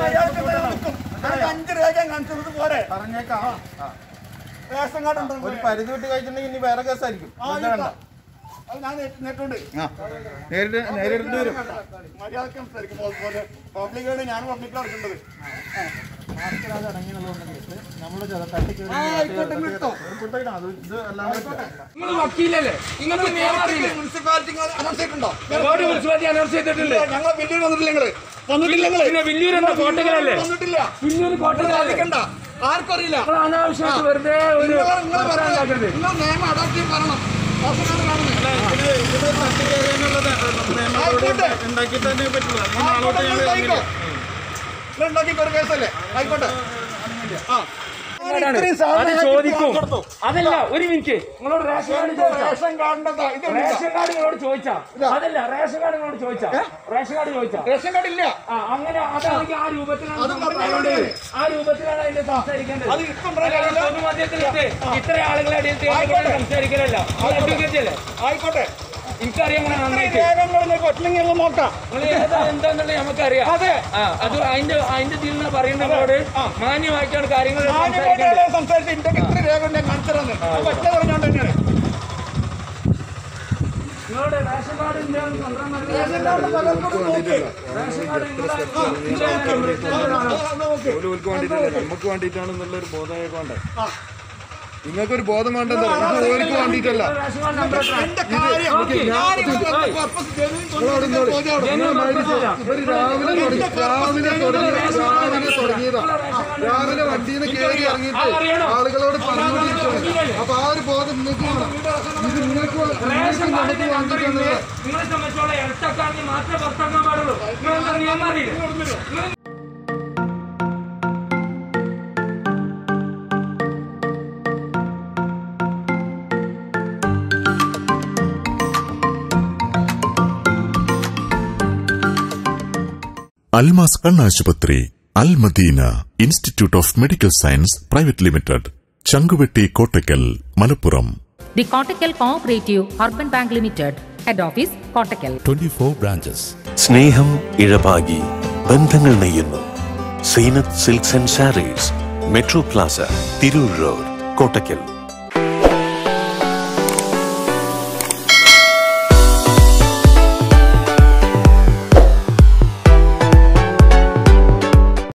बोध निोधम आलोचना അൽമാസ് കണ്ണാശുപത്രി Al Madina institute of medical science private limited Changuvetty Kottakkal Malappuram the Kottakkal cooperative urban bank limited head office Kottakkal 24 branches സ്നേഹം ഇഴഭാഗി ബന്ധങ്ങൾ നെയ്യുന്നു Zeenath silks and sarees metro plaza Tirur road Kottakkal